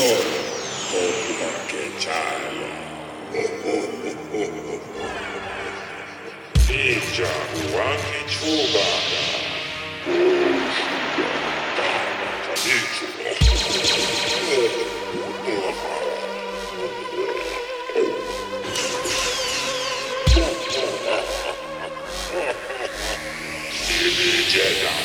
sword Jedi.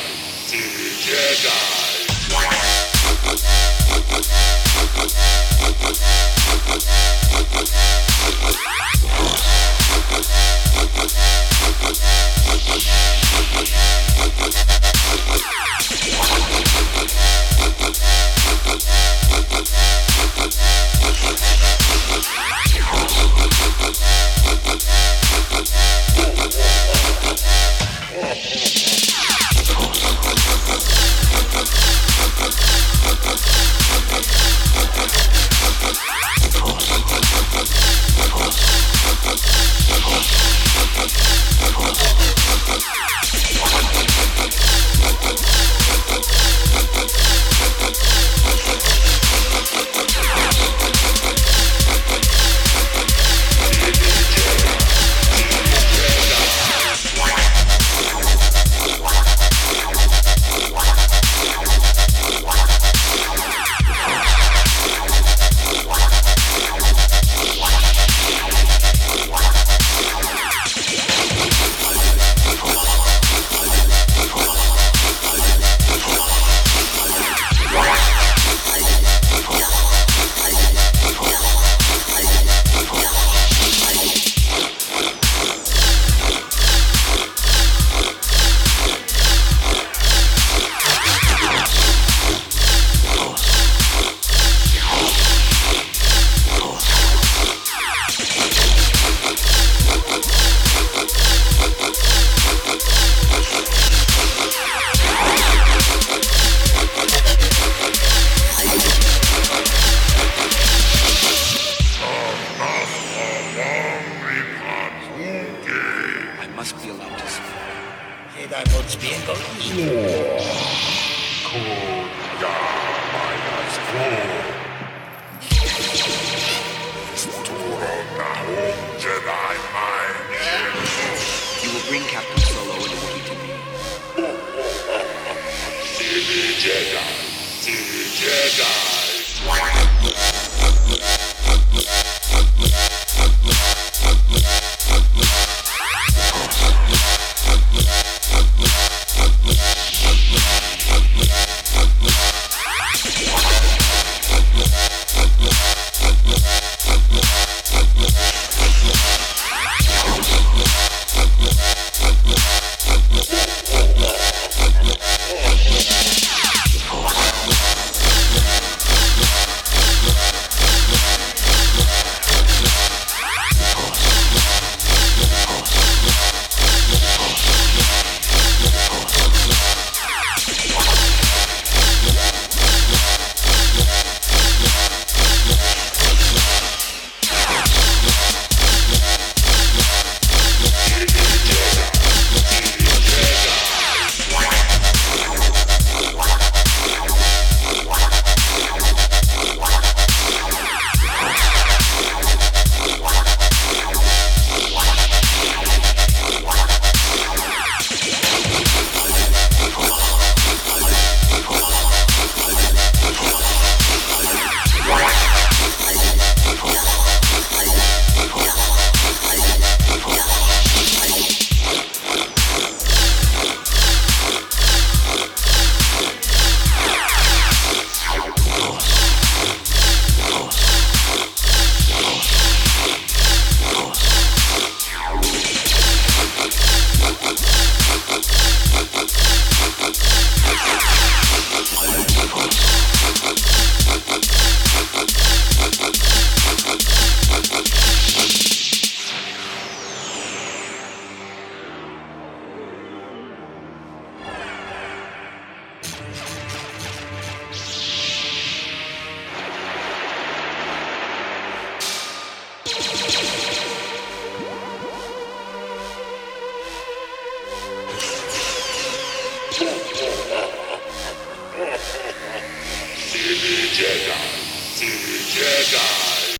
Jedi.